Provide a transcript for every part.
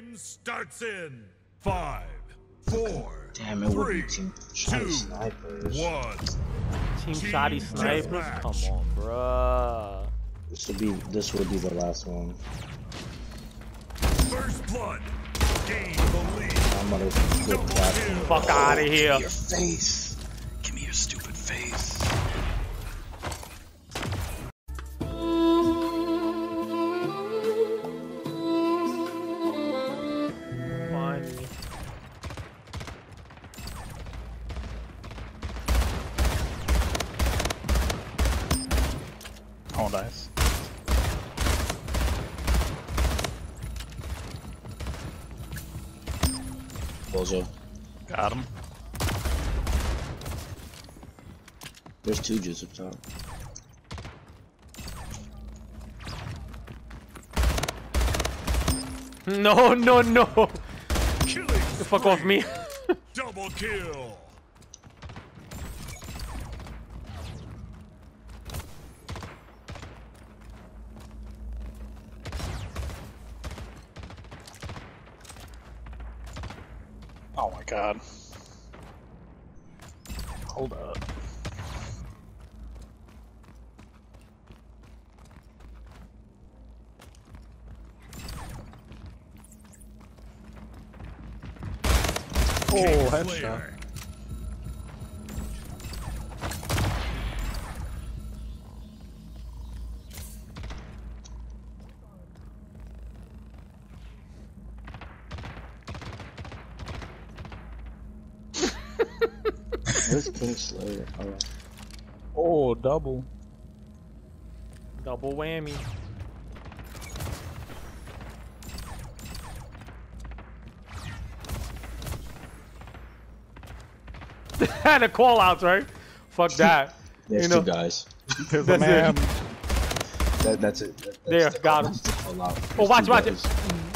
Time starts in 5, 4, damn, it three, team shoddy two, snipers. One. Team shoddy snipers? Come on, bruh. This would be the last one. First blood. Gain the lead. I'm gonna flip that. Fuck out of here. Give me your face. Give me your stupid face. Nice. Bozo. Got him. There's two just up top. No, no, no. Killing the fuck off me. Double kill. Oh my god. Hold up. Oh, headshot. Where's King Slayer? Alright. Oh, double. Double whammy. The call outs, right? Fuck that. There's you two know. Guys. There's that's man. It. That's it. That's there, the got him. Oh, watch guys. It.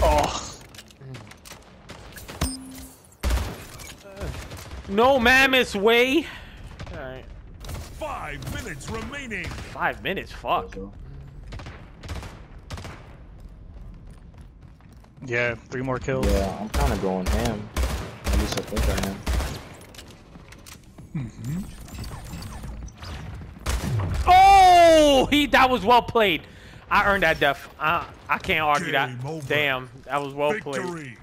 Oh. No mammoth's way. All right. 5 minutes remaining. 5 minutes. Fuck. Yeah, 3 more kills. Yeah, I'm kind of going ham. At least I think I am. Oh, that was well played. I earned that death. I can't argue that. Damn, that was well played.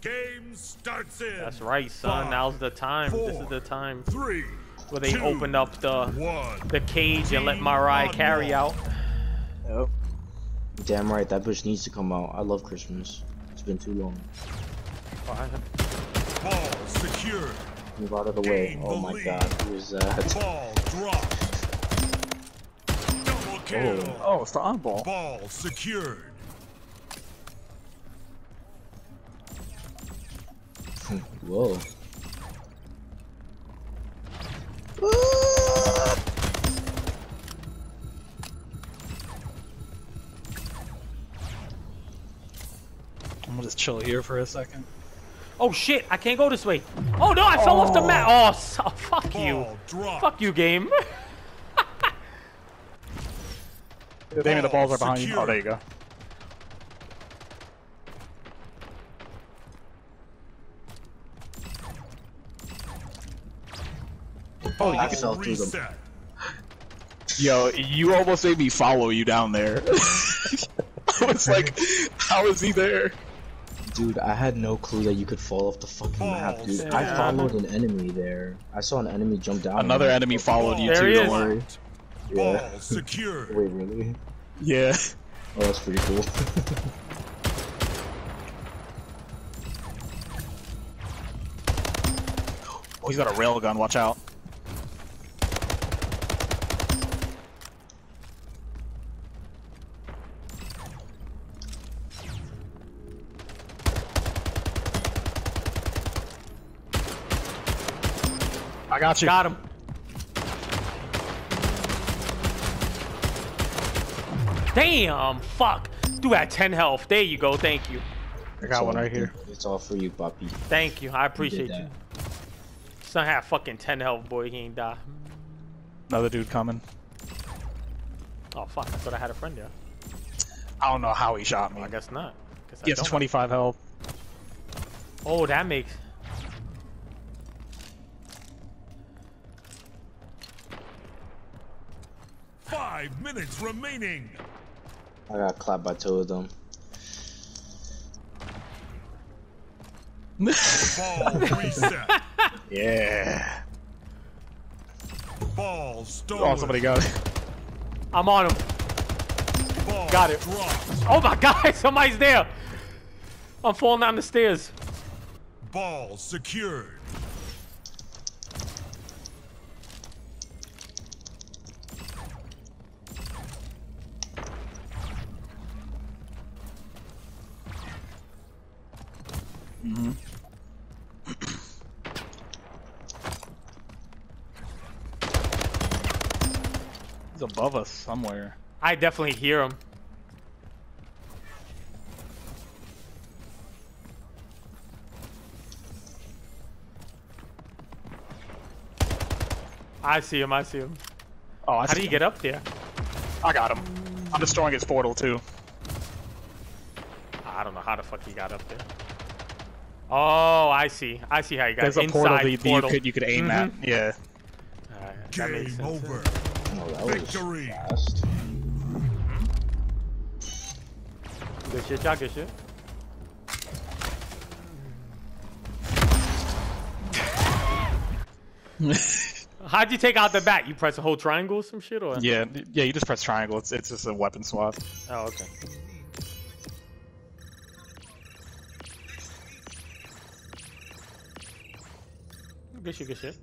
Game starts in. That's right, son. 5, now's the time. 4, this is the time. 3, where they 2, open up the 1, the cage and let Mariah carry out. Yep. Damn right, that bitch needs to come out. I love Christmas. It's been too long. Ball secure. Move out of the way. Oh my god, who is that? Ball dropped. Double kill. Oh, it's the oddball. Ball secured. Whoa. I'm gonna just chill here for a second. Oh shit, I can't go this way. Oh no, I fell off the map. Oh, so fuck you. Dropped. Fuck you, game. Maybe the balls are behind you. Oh, there you go. Oh, you fell through them. Yo, you almost made me follow you down there. I was like, how is he there? Dude, I had no clue that you could fall off the fucking map, dude. Damn. I followed an enemy there. I saw an enemy jump down. Another enemy followed you too, don't worry. Yeah. Ball secure. Wait, really? Yeah. Oh, that's pretty cool. Oh, he's got a railgun, watch out. I got you. Got him. Damn, fuck. Dude, at 10 health. There you go. Thank you. I got one right here. It's all for you, puppy. Thank you. I appreciate you. Son had fucking 10 health, boy. He ain't die. Another dude coming. Oh fuck, I thought I had a friend there. I don't know how he shot me. I guess not. He has 25 health. Oh, that makes... minutes remaining. I got clapped by two of them. Ball reset. Yeah. Ball stolen. Oh, somebody got it. I'm on him. Ball got it. Dropped. Oh my god, somebody's there. I'm falling down the stairs. Ball secured. Mm-hmm. He's above us somewhere. I definitely hear him. I see him, I see him. Oh, I see him. How do you get up there? I got him. I'm destroying his portal too. I don't know how the fuck he got up there. Oh, I see. I see how you got inside the portal. There's a portal that you could aim at. Yeah. Alright, that makes sense. Game over. Oh, that victory. Was good shit, y'all. Good shit. How'd you take out the bat? You press a whole triangle or some shit, or? Yeah, yeah. You just press triangle. It's just a weapon swap. Oh, okay. Good shit, good shit.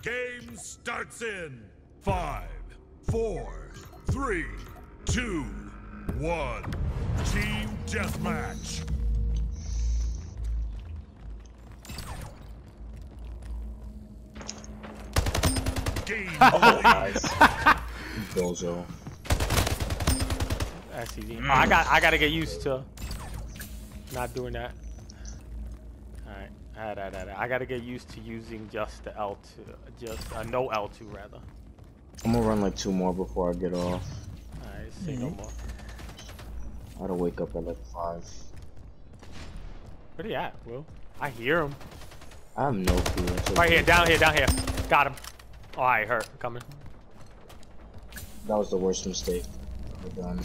Game starts in 5, 4, 3, 2, 1. Team deathmatch. Game over. Nice. Dozo. Oh, I gotta get used to not doing that. Alright, I gotta get used to using just the L2, just no L2 rather. I'm gonna run like 2 more before I get off. Alright, say no more. I gotta wake up at like 5. Where he at, Will? I hear him. I have no clue. Right here, down here, down here. Got him. Oh, I hurt. Coming. That was the worst mistake I've done.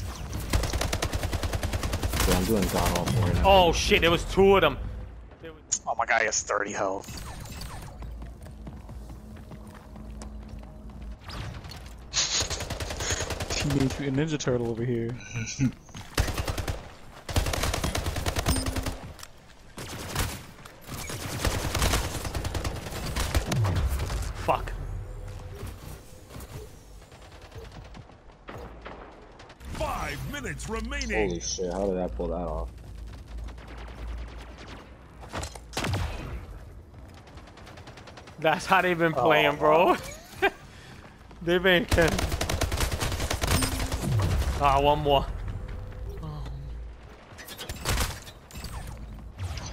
Yeah, I'm doing god awful right now. Oh shit, there was 2 of them. Oh my god, he has 30 health. Teenage Ninja Turtle over here. Fuck. Minutes remaining. Holy shit, how did I pull that off? That's how they've been playing, bro. They've been... one more.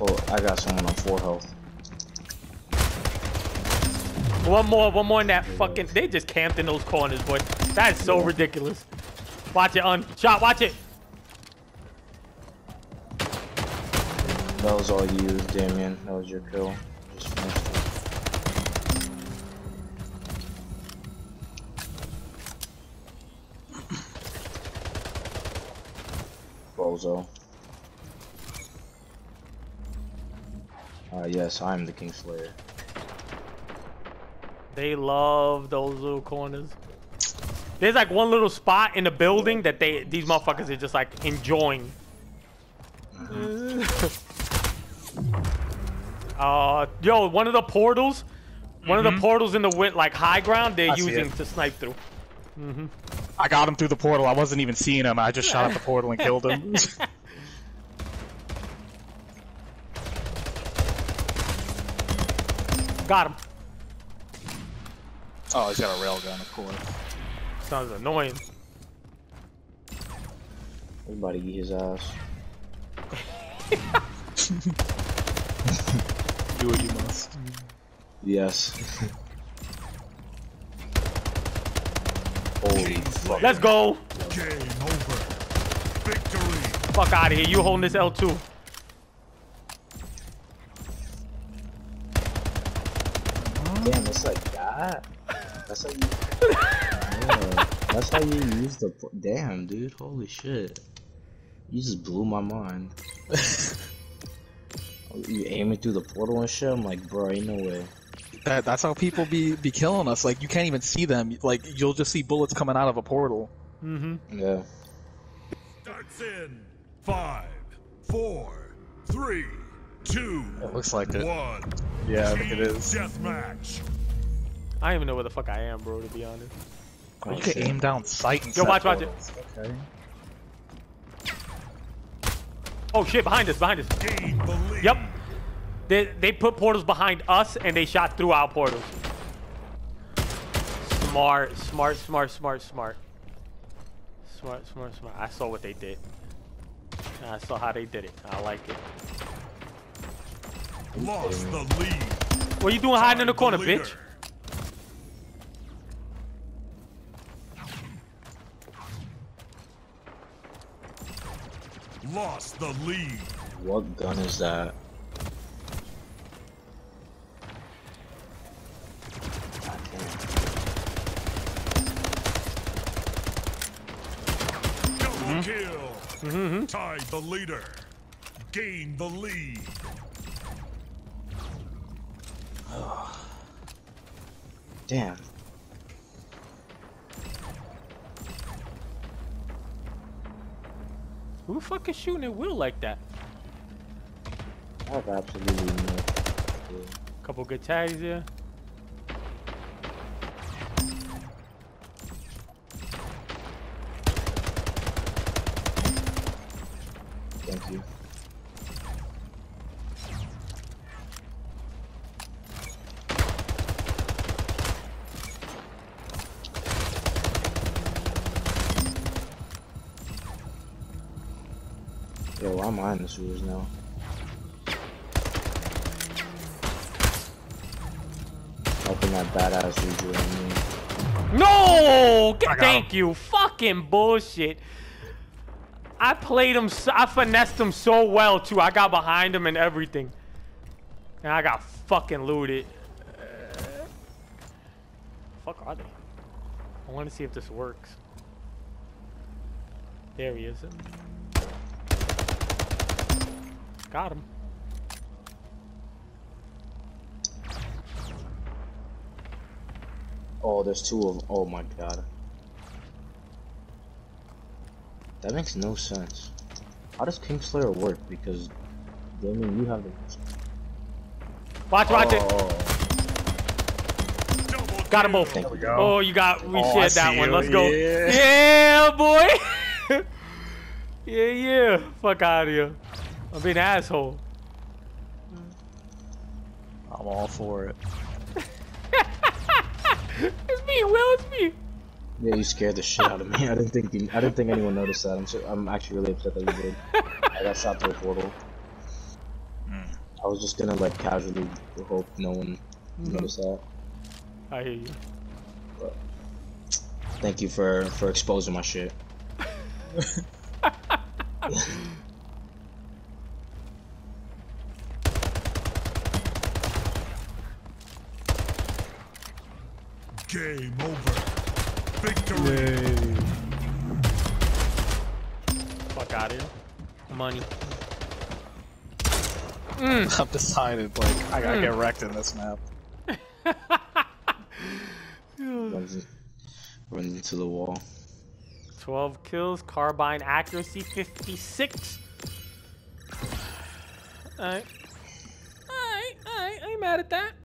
Oh, I got someone on 4 health. One more in that fucking... They just camped in those corners, boy. That is so ridiculous. Watch it, shot, watch it! That was all you, Damien. That was your kill. Just finished it. Bozo. Yes, I'm the Kingslayer. They love those little corners. There's like one little spot in the building that these motherfuckers are just like enjoying. Yo, one of the portals in the like high ground they're using to snipe through. I got him through the portal. I wasn't even seeing him. I just shot at the portal and killed him. Got him. Oh, he's got a railgun, of course. Sounds annoying. Everybody eat his ass. Do what you must. Yes. motherfucker. Let's go. Game over. Victory. Fuck out of here. You holding this L2. Damn, it's like that. That's how you. Yeah, that's how you use the. Damn, dude. Holy shit. You just blew my mind. You aiming through the portal and shit. I'm like, bro, ain't no way. That's how people be killing us. Like, you can't even see them. Like, you'll just see bullets coming out of a portal. Mm-hmm. Yeah. Starts in 5, 4, 3, 2. It looks like it. 1. Yeah, I think it is. Deathmatch. I don't even know where the fuck I am, bro. To be honest. Oh, you can aim down sight and stuff. Yo, watch it. Okay. Oh shit! Behind us! Behind us! Yep. They put portals behind us and they shot through our portals. Smart, smart, smart, smart, smart. Smart, smart, smart. I saw what they did. I saw how they did it. I like it. Lost the lead. What are you doing hiding in the corner, bitch? Lost the lead. What gun is that? Double kill. Mm-hmm. Tie the leader. Gain the lead. Damn. Who the fuck is shooting at Will like that? I have absolutely no idea. Couple good tags here. Thank you. Yo, I'm on the sewers now. Helping that badass dude on me. No! Thank you. Fucking bullshit. I played him. I finessed him so well, too. I got behind him and everything. And I got fucking looted. Fuck are they? I want to see if this works. There he is. Got him. Oh, there's 2 of them. Oh my god. That makes no sense. How does Kingslayer work? Because, I mean, you have the. Watch it. Double got them both. There we go. Oh, you got. We shared that one. Let's go. Yeah, boy. Yeah. Fuck out of here. I'm being an asshole. I'm all for it. It's me, Will. It's me. Yeah, you scared the shit out of me. I didn't think anyone noticed that. I'm actually really upset that you did. I got shot through a portal. I was just gonna like casually hope no one noticed that. I hear you. But thank you for exposing my shit. Game over. Victory. Yay. Fuck out of here. Money. I've decided, like, I gotta get wrecked in this map. Running into the wall. 12 kills, carbine accuracy 56. Alright, I ain't mad at that.